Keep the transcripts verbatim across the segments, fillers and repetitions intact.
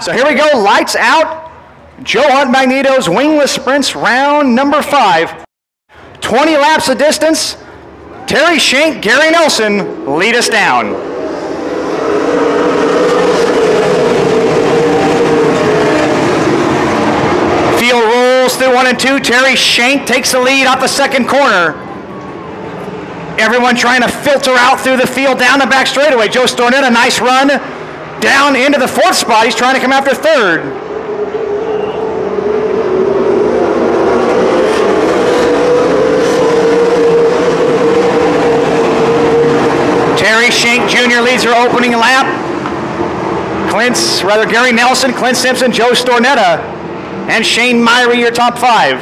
So here we go, lights out. Joe Hunt Magnetos wingless sprints round number five. twenty laps of distance. Terry Schank, Gary Nelson lead us down. Through one and two, Terry Schank takes the lead off the second corner. Everyone trying to filter out through the field down the back straightaway. Joe Stornetta, a nice run down into the fourth spot. He's trying to come after third. Terry Schank Junior leads her opening lap. Klint's, rather Gary Nelson, Klint Simpson, Joe Stornetta, and Shane Myhre, your top five.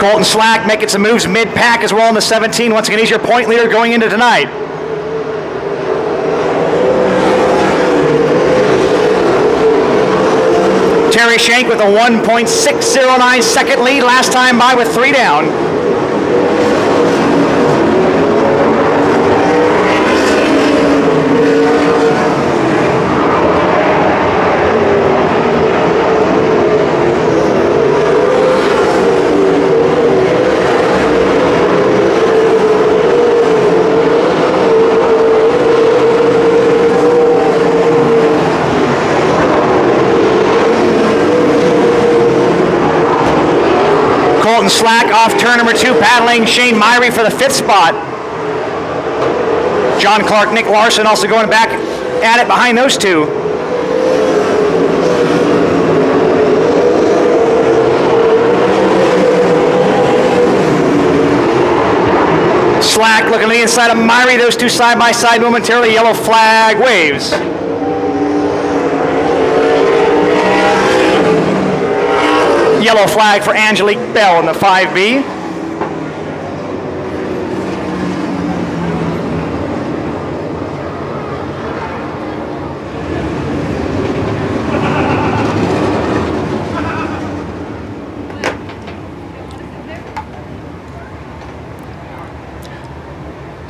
Colton Slack making some moves mid-pack as well in the seventeen. Once again, he's your point leader going into tonight. Terry Schank with a one point six oh nine second lead, last time by with three down. Slack off turn number two, paddling Shane Myhre for the fifth spot. John Clark, Nick Larson also going back at it behind those two. Slack looking to the inside of Myhre, those two side by side momentarily, yellow flag waves. Yellow flag for Angelique Bell in the five B.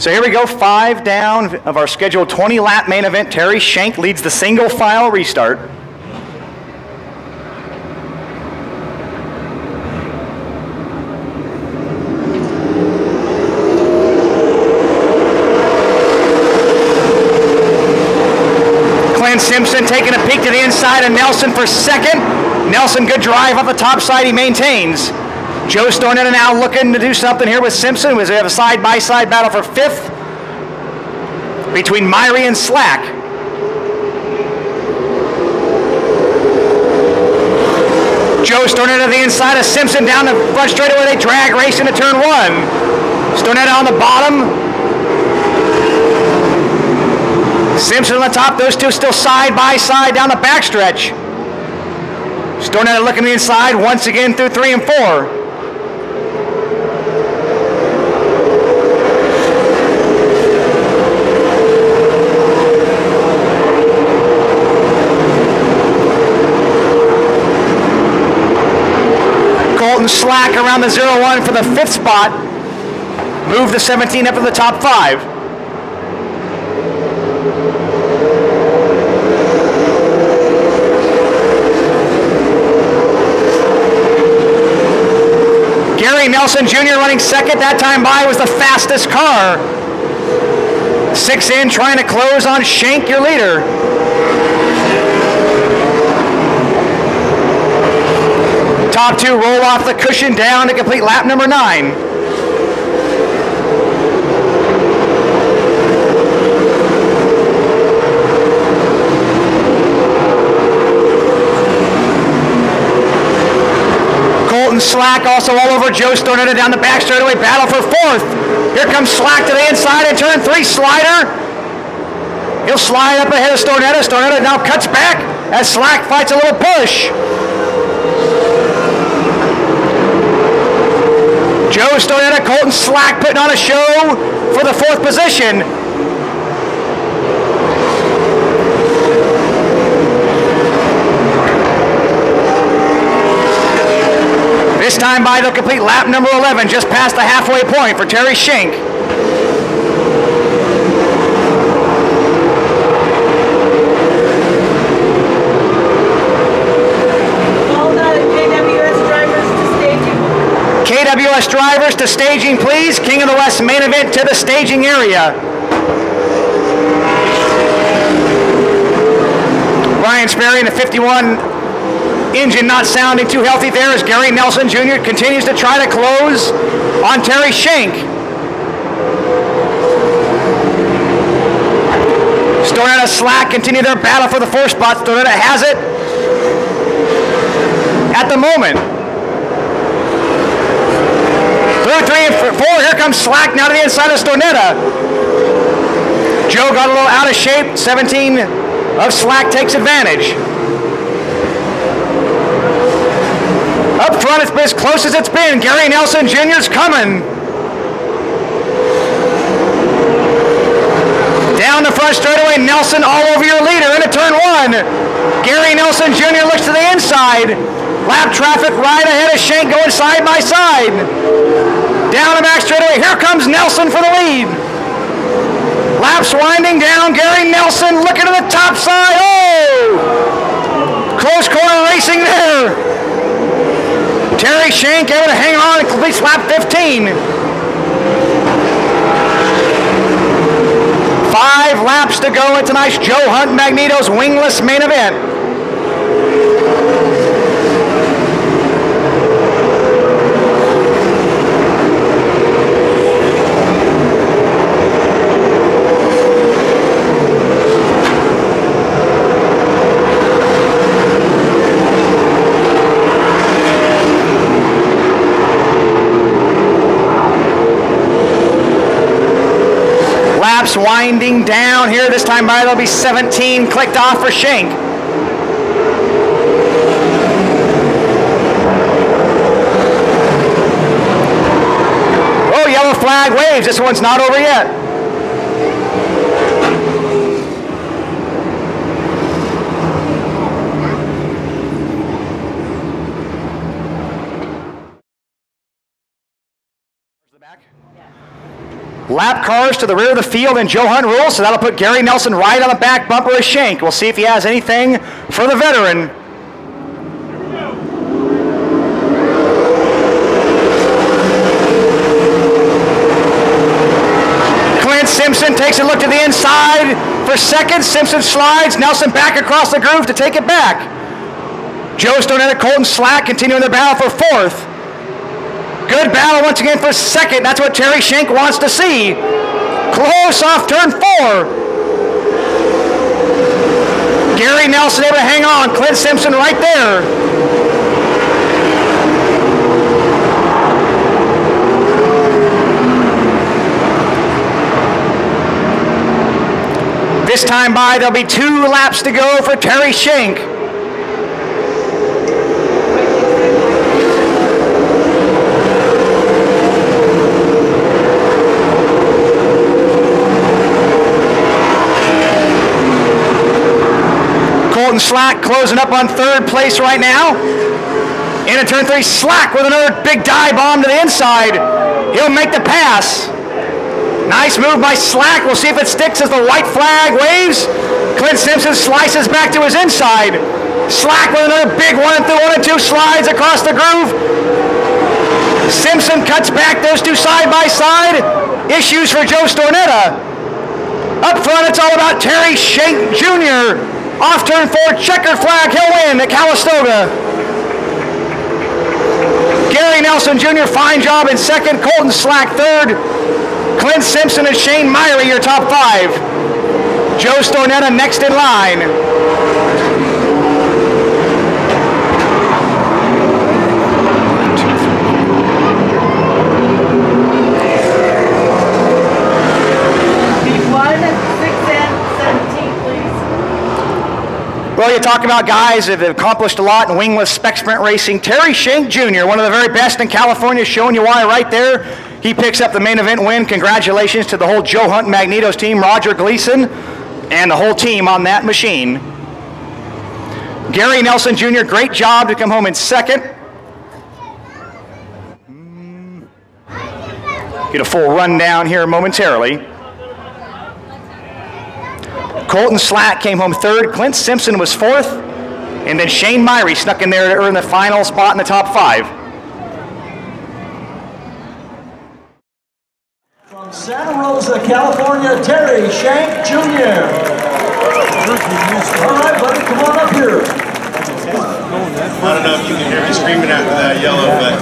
So here we go, five down of our scheduled twenty lap main event. Terry Schank leads the single file restart. Simpson taking a peek to the inside of Nelson for second. Nelson, good drive off the top side, he maintains. Joe Stornetta now looking to do something here with Simpson, as we have a side-by-side battle for fifth between Myhre and Slack. Joe Stornetta to the inside of Simpson, down the front straightaway, they drag race into turn one. Stornetta on the bottom. Simpson on the top, those two still side by side down the backstretch. Stornetta looking to the inside once again through three and four. Colton Slack around the zero one for the fifth spot. Move the seventeen up to the top five. Nelson Junior running second, that time by was the fastest car. Six in, trying to close on Schank, your leader. Top two roll off the cushion down to complete lap number nine. Slack also all over Joe Stornetta down the back straightaway, battle for fourth. Here comes Slack to the inside in turn three, slider. He'll slide up ahead of Stornetta. Stornetta now cuts back as Slack fights a little push. Joe Stornetta, Colton Slack putting on a show for the fourth position. time by, they'll complete lap number eleven, just past the halfway point for Terry Schank. All the K W S drivers to staging. K W S drivers to staging, please. King of the West main event to the staging area. Brian Sperry in the fifty-one engine not sounding too healthy there as Gary Nelson Junior continues to try to close on Terry Schank. Stornetta, Slack continue their battle for the four spot. Stornetta has it at the moment. Through three and four, here comes Slack now to the inside of Stornetta. Joe got a little out of shape, seventeen of Slack takes advantage. Up front, it's been as close as it's been. Gary Nelson Junior's coming. Down the front straightaway, Nelson all over your leader into turn one. Gary Nelson Junior looks to the inside. Lap traffic right ahead of Schank going side by side. Down the back straightaway, here comes Nelson for the lead. Laps winding down, Gary Nelson looking to the top side, oh! Close corner racing there. Terry Schank able to hang on and completes lap fifteen. Five laps to go in tonight's Joe Hunt Magnetos wingless main event. Winding down here, this time by there'll be seventeen clicked off for Schank. Oh, yellow flag waves, this one's not over yet. The back. Lap cars to the rear of the field and Joe Hunt rules, so that'll put Gary Nelson right on the back bumper of Schank. We'll see if he has anything for the veteran. Klint Simpson takes a look to the inside for second. Simpson slides, Nelson back across the groove to take it back. Joe Stornetta, Colton Slack continuing their battle for fourth. Good battle once again for second. That's what Terry Schank wants to see. Close off turn four. Gary Nelson able to hang on. Klint Simpson right there. This time by, there'll be two laps to go for Terry Schank. Slack closing up on third place right now. Into turn three, Slack with another big dive bomb to the inside. He'll make the pass. Nice move by Slack. We'll see if it sticks as the white flag waves. Klint Simpson slices back to his inside. Slack with another big one and two, one and two slides across the groove. Simpson cuts back those two side by side. Issues for Joe Stornetta. Up front, it's all about Terry Schank Junior Off turn four, checker flag, he'll win at Calistoga. Gary Nelson Junior, fine job in second. Colton Slack, third. Klint Simpson and Shane Myhre, your top five. Joe Stornetta next in line. Well, you talk about guys that have accomplished a lot in wingless spec sprint racing. Terry Schank Junior, one of the very best in California, showing you why right there. He picks up the main event win. Congratulations to the whole Joe Hunt Magnetos team, Roger Gleason, and the whole team on that machine. Gary Nelson Junior, great job to come home in second. Get a full rundown here momentarily. Colton Slack came home third. Klint Simpson was fourth. And then Shane Myhre snuck in there to earn the final spot in the top five. From Santa Rosa, California, Terry Schank, Junior All right, buddy, come on up here. I don't know if you can hear me screaming after that yellow, but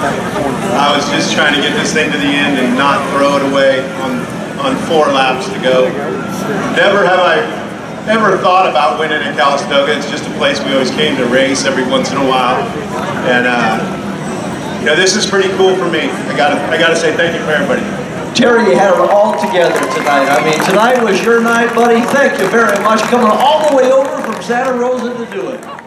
I was just trying to get this thing to the end and not throw it away on, on four laps to go. Never have I ever thought about winning at Calistoga. It's just a place we always came to race every once in a while. And, uh, you know, this is pretty cool for me. I gotta, I gotta say thank you for everybody. Terry, you had it all together tonight. I mean, tonight was your night, buddy. Thank you very much. Coming all the way over from Santa Rosa to do it.